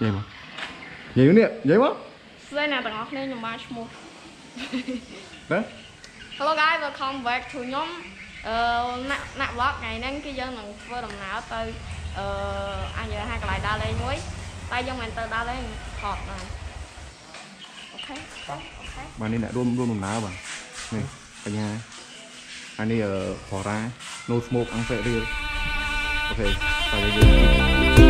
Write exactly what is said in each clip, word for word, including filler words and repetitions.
យាយមកយាយនេះយាយមក Hello guys, welcome back to nhóm nạp vlog ngày nắng cái dân mình vừa đồng nào tới anh giờ hai cái lại đa lên muối tay dân mình tới đa lên hot này. Ok, ok. Bạn đi lại luôn luôn đồng nào bạn. Này, cả nhà. Anh đi ở Hòa Ra, no smoke ăn phê riêng. Ok, tại vì đi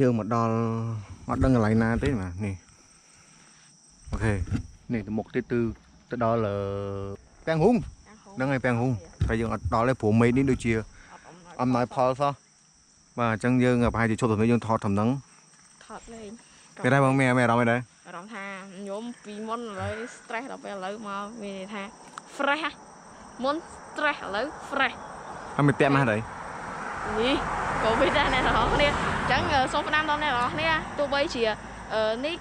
chơi một đòn mắt đang lạnh na thế mà nè. Ok nè, từ một tới tư tới đó là bèn hung đang ngày bèn hung phải dừng đó là phủ mấy đến đôi chia âm nói Paul sao và chẳng dừng gặp hai thì cho tụi mấy dừng thọt thầm nắng thọt lên cái đây bằng mẹ mẹ đâu mày đấy làm tha nhóm vì món lấy stress là phải lấy mà vì tha fresh món stress lấy fresh anh mày bèn mà đấy gì có biết ra này là họ đi chẳng số năm năm này đó nè tôi bây chỉ ở ní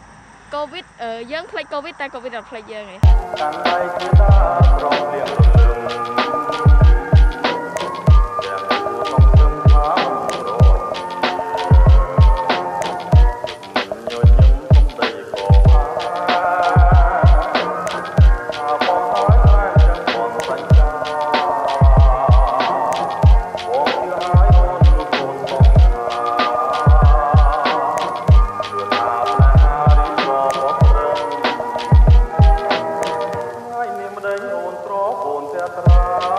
covid ở dân play covid tại covid đặt play giờ này Hãy subscribe cho kênh Ghiền Mì Gõ để không bỏ lỡ những video hấp dẫn.